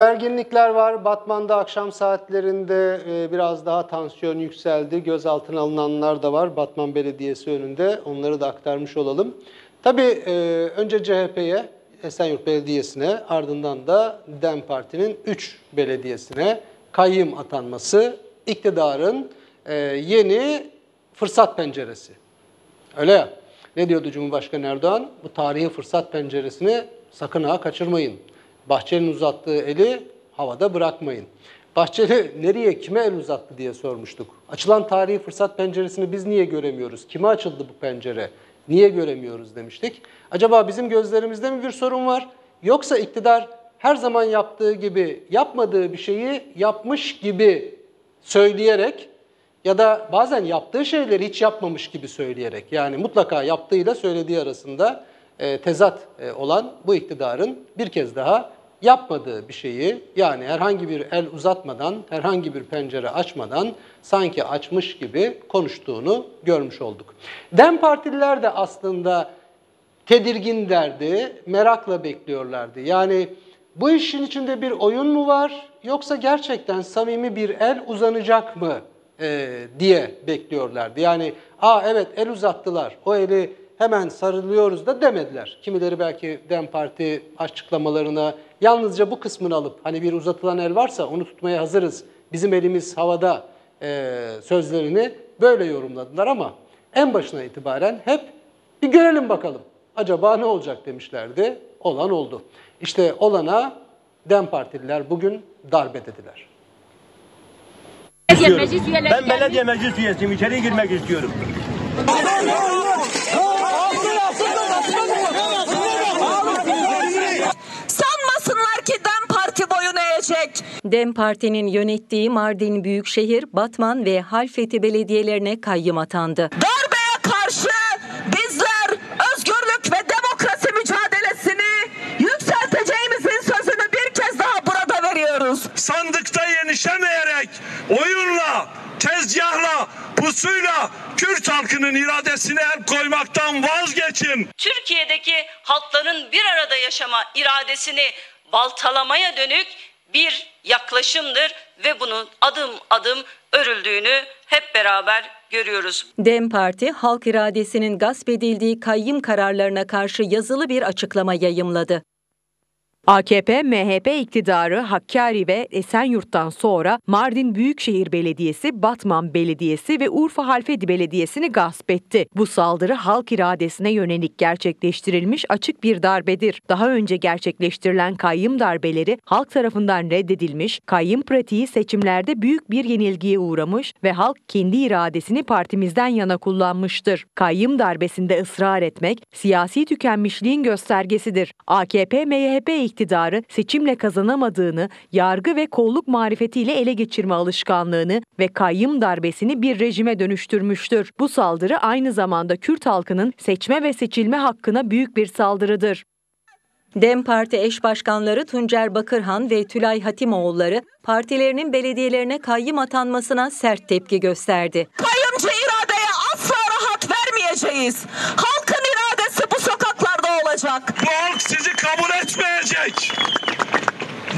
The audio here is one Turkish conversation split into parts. Gerginlikler var. Batman'da akşam saatlerinde biraz daha tansiyon yükseldi. Gözaltına alınanlar da var Batman Belediyesi önünde. Onları da aktarmış olalım. Tabii önce CHP'ye, Esenyurt Belediyesi'ne, ardından da DEM Parti'nin 3 belediyesine kayyım atanması iktidarın yeni fırsat penceresi. Öyle ya. Ne diyordu Cumhurbaşkanı Erdoğan? Bu tarihi fırsat penceresini sakın ha kaçırmayın. Bahçeli'nin uzattığı eli havada bırakmayın. Bahçeli nereye, kime el uzattı diye sormuştuk. Açılan tarihi fırsat penceresini biz niye göremiyoruz? Kime açıldı bu pencere? Niye göremiyoruz demiştik. Acaba bizim gözlerimizde mi bir sorun var? Yoksa iktidar her zaman yaptığı gibi yapmadığı bir şeyi yapmış gibi söyleyerek ya da bazen yaptığı şeyleri hiç yapmamış gibi söyleyerek, yani mutlaka yaptığıyla söylediği arasında tezat olan bu iktidarın bir kez daha yapmadığı bir şeyi, yani herhangi bir el uzatmadan, herhangi bir pencere açmadan sanki açmış gibi konuştuğunu görmüş olduk. DEM Partililer de aslında tedirgin derdi, merakla bekliyorlardı. Yani bu işin içinde bir oyun mu var, yoksa gerçekten samimi bir el uzanacak mı diye bekliyorlardı. Yani evet el uzattılar, o eli hemen sarılıyoruz da demediler. Kimileri belki DEM Parti açıklamalarına yalnızca bu kısmını alıp, hani bir uzatılan el varsa onu tutmaya hazırız, bizim elimiz havada sözlerini böyle yorumladılar ama en başına itibaren hep bir görelim bakalım acaba ne olacak demişlerdi. Olan oldu. İşte olana DEM Partililer bugün darbe dediler. Ben belediye meclis üyesiyim, içeri girmek istiyorum. Sanmasınlar ki DEM Parti boyun eğecek. DEM Parti'nin yönettiği Mardin Büyükşehir, Batman ve Halfeti belediyelerine kayyım atandı. Darbeye karşı bizler özgürlük ve demokrasi mücadelesini yükselteceğimizin sözünü bir kez daha burada veriyoruz. Sandıkta yenişemeyerek, oyunla, tezgahla, pusuyla Kürt halkının iradesine el koymaktan vazgeçin. Türkiye'deki halkların bir arada yaşama iradesini baltalamaya dönük bir yaklaşımdır ve bunun adım adım örüldüğünü hep beraber görüyoruz. DEM Parti, halk iradesinin gasp edildiği kayyım kararlarına karşı yazılı bir açıklama yayımladı. AKP-MHP iktidarı Hakkari ve Esenyurt'tan sonra Mardin Büyükşehir Belediyesi, Batman Belediyesi ve Urfa Halfeti Belediyesi'ni gasp etti. Bu saldırı halk iradesine yönelik gerçekleştirilmiş açık bir darbedir. Daha önce gerçekleştirilen kayyım darbeleri halk tarafından reddedilmiş, kayyım pratiği seçimlerde büyük bir yenilgiye uğramış ve halk kendi iradesini partimizden yana kullanmıştır. Kayyım darbesinde ısrar etmek siyasi tükenmişliğin göstergesidir. AKP-MHP iktidarı seçimle kazanamadığını, yargı ve kolluk marifetiyle ele geçirme alışkanlığını ve kayyım darbesini bir rejime dönüştürmüştür. Bu saldırı aynı zamanda Kürt halkının seçme ve seçilme hakkına büyük bir saldırıdır. DEM Parti eş başkanları Tuncer Bakırhan ve Tülay Hatimoğulları partilerinin belediyelerine kayyım atanmasına sert tepki gösterdi. Kayyımcı iradeye asla rahat vermeyeceğiz. Halkın iradesi bu sokaklarda olacak. Bu halk sizi kabul etmeyecek.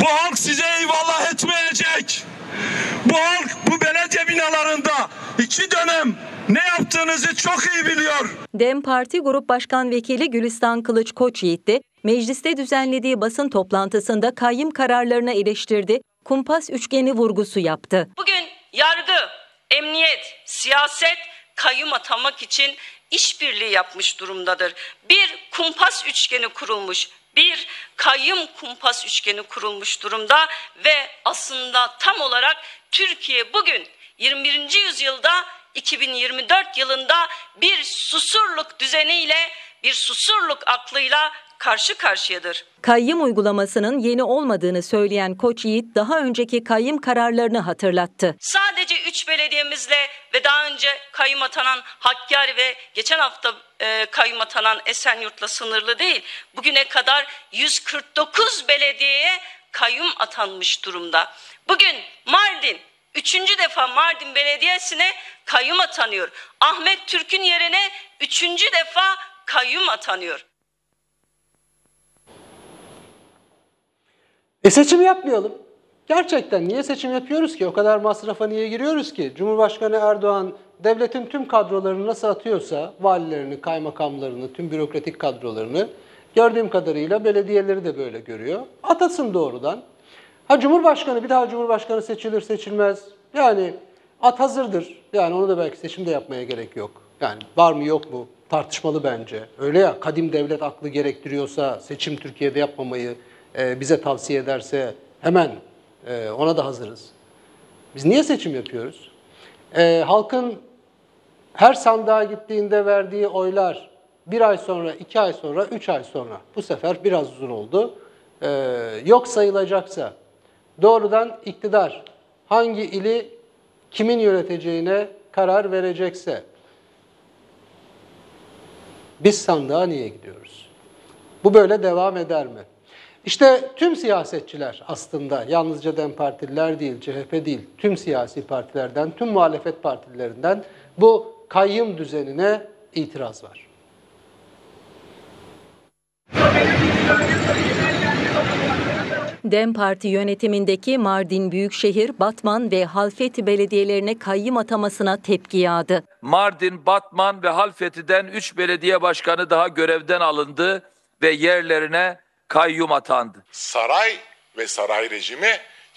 Bu halk size eyvallah etmeyecek. Bu halk bu belediye binalarında 2 dönem ne yaptığınızı çok iyi biliyor. DEM Parti Grup Başkan Vekili Gülistan Kılıç Koç Yiğit de mecliste düzenlediği basın toplantısında kayyım kararlarını eleştirdi, kumpas üçgeni vurgusu yaptı. Bugün yargı, emniyet, siyaset kayyum atamak için işbirliği yapmış durumdadır. Bir kumpas üçgeni kurulmuş, bir kayyum kumpas üçgeni kurulmuş durumda ve aslında tam olarak Türkiye bugün 21. yüzyılda 2024 yılında bir susurluk düzeniyle, bir susurluk aklıyla karşı karşıyadır. Kayyum uygulamasının yeni olmadığını söyleyen Koç Yiğit daha önceki kayyum kararlarını hatırlattı. Sadece 3 belediyemizle ve daha önce kayyum atanan Hakkari ve geçen hafta kayyum atanan Esenyurt'la sınırlı değil. Bugüne kadar 149 belediyeye kayyum atanmış durumda. Bugün Mardin, 3. defa Mardin Belediyesi'ne kayyum atanıyor. Ahmet Türk'ün yerine 3. defa kayyum atanıyor. Seçim yapmayalım. Gerçekten niye seçim yapıyoruz ki? O kadar masrafa niye giriyoruz ki? Cumhurbaşkanı Erdoğan devletin tüm kadrolarını nasıl atıyorsa, valilerini, kaymakamlarını, tüm bürokratik kadrolarını, gördüğüm kadarıyla belediyeleri de böyle görüyor. Atasın doğrudan. Ha Cumhurbaşkanı, bir daha Cumhurbaşkanı seçilir seçilmez. Yani at hazırdır. Yani onu da belki seçimde yapmaya gerek yok. Yani var mı yok mu tartışmalı bence. Öyle ya, kadim devlet aklı gerektiriyorsa seçim Türkiye'de yapmamayı bize tavsiye ederse hemen ona da hazırız. Biz niye seçim yapıyoruz? Halkın her sandığa gittiğinde verdiği oylar bir ay sonra, 2 ay sonra, 3 ay sonra, bu sefer biraz uzun oldu, yok sayılacaksa doğrudan iktidar hangi ili kimin yöneteceğine karar verecekse biz sandığa niye gidiyoruz? Bu böyle devam eder mi? İşte tüm siyasetçiler aslında, yalnızca DEM Partililer değil, CHP değil, tüm siyasi partilerden, tüm muhalefet partilerinden bu kayyum düzenine itiraz var. DEM Parti yönetimindeki Mardin Büyükşehir, Batman ve Halfeti belediyelerine kayyum atamasına tepki yağdı. Mardin, Batman ve Halfeti'den 3 belediye başkanı daha görevden alındı ve yerlerine kayyum atandı. Saray ve saray rejimi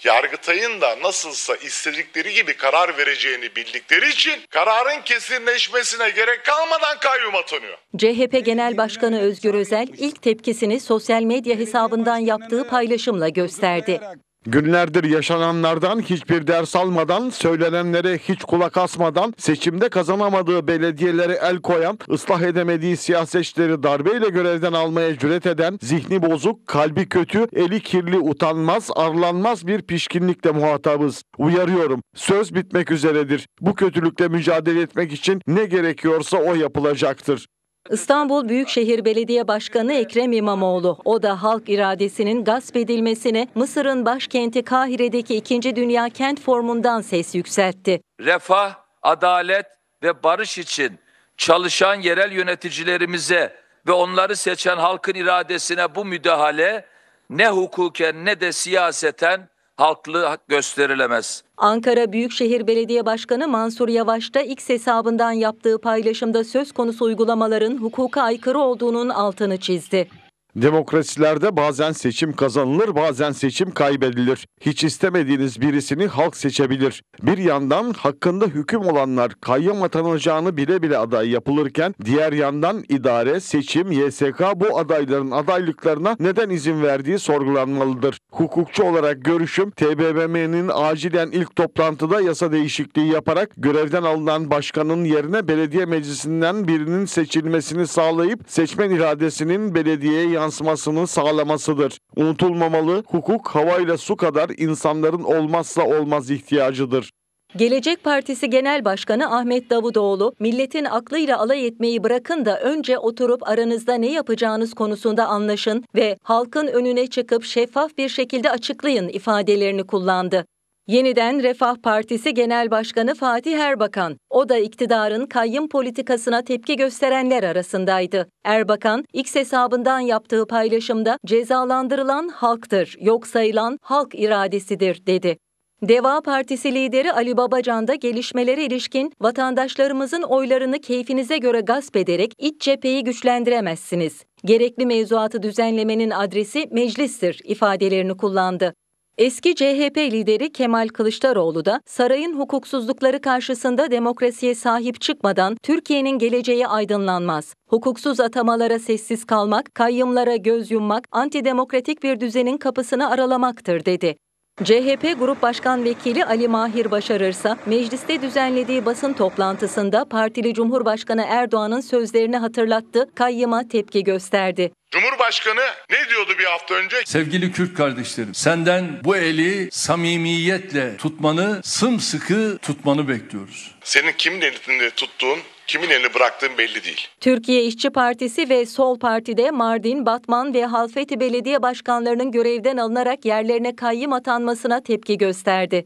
Yargıtay'ın da nasılsa istedikleri gibi karar vereceğini bildikleri için kararın kesinleşmesine gerek kalmadan kayyum atanıyor. CHP Genel Başkanı Özgür Özel ilk tepkisini sosyal medya hesabından yaptığı paylaşımla gösterdi. Günlerdir yaşananlardan hiçbir ders almadan, söylenenlere hiç kulak asmadan, seçimde kazanamadığı belediyelere el koyan, ıslah edemediği siyasetçileri darbeyle görevden almaya cüret eden, zihni bozuk, kalbi kötü, eli kirli, utanmaz, arlanmaz bir pişkinlikle muhatabız. Uyarıyorum, söz bitmek üzeredir. Bu kötülükle mücadele etmek için ne gerekiyorsa o yapılacaktır. İstanbul Büyükşehir Belediye Başkanı Ekrem İmamoğlu, o da halk iradesinin gasp edilmesine Mısır'ın başkenti Kahire'deki 2. Dünya Kent Forumu'ndan ses yükseltti. Refah, adalet ve barış için çalışan yerel yöneticilerimize ve onları seçen halkın iradesine bu müdahale ne hukuken ne de siyaseten haklı gösterilemez. Ankara Büyükşehir Belediye Başkanı Mansur Yavaş da X hesabından yaptığı paylaşımda söz konusu uygulamaların hukuka aykırı olduğunun altını çizdi. Demokrasilerde bazen seçim kazanılır, bazen seçim kaybedilir. Hiç istemediğiniz birisini halk seçebilir. Bir yandan hakkında hüküm olanlar kayyum atanacağını bile bile aday yapılırken, diğer yandan idare, seçim, YSK bu adayların adaylıklarına neden izin verdiği sorgulanmalıdır. Hukukçu olarak görüşüm, TBMM'nin acilen ilk toplantıda yasa değişikliği yaparak görevden alınan başkanın yerine belediye meclisinden birinin seçilmesini sağlayıp seçmen iradesinin belediyeye yansımasını sağlamasıdır. Unutulmamalı, hukuk havayla su kadar insanların olmazsa olmaz ihtiyacıdır. Gelecek Partisi Genel Başkanı Ahmet Davutoğlu, milletin aklıyla alay etmeyi bırakın da önce oturup aranızda ne yapacağınız konusunda anlaşın ve halkın önüne çıkıp şeffaf bir şekilde açıklayın ifadelerini kullandı. Yeniden Refah Partisi Genel Başkanı Fatih Erbakan, o da iktidarın kayyum politikasına tepki gösterenler arasındaydı. Erbakan, X hesabından yaptığı paylaşımda cezalandırılan halktır, yok sayılan halk iradesidir dedi. Deva Partisi lideri Ali Babacan da gelişmelere ilişkin vatandaşlarımızın oylarını keyfinize göre gasp ederek iç cepheyi güçlendiremezsiniz. Gerekli mevzuatı düzenlemenin adresi meclistir ifadelerini kullandı. Eski CHP lideri Kemal Kılıçdaroğlu da sarayın hukuksuzlukları karşısında demokrasiye sahip çıkmadan Türkiye'nin geleceği aydınlanmaz. Hukuksuz atamalara sessiz kalmak, kayyumlara göz yummak, antidemokratik bir düzenin kapısını aralamaktır dedi. CHP Grup Başkan Vekili Ali Mahir Başarır ise mecliste düzenlediği basın toplantısında partili Cumhurbaşkanı Erdoğan'ın sözlerini hatırlattı, kayyuma tepki gösterdi. Cumhurbaşkanı ne diyordu bir hafta önce? Sevgili Kürt kardeşlerim, senden bu eli samimiyetle tutmanı, sımsıkı tutmanı bekliyoruz. Senin kimin elinde tuttuğun, kimin elini bıraktığın belli değil. Türkiye İşçi Partisi ve Sol Parti'de Mardin, Batman ve Halfeti belediye başkanlarının görevden alınarak yerlerine kayyum atanmasına tepki gösterdi.